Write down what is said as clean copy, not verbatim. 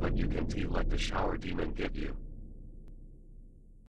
when you can feel like the shower demon give you.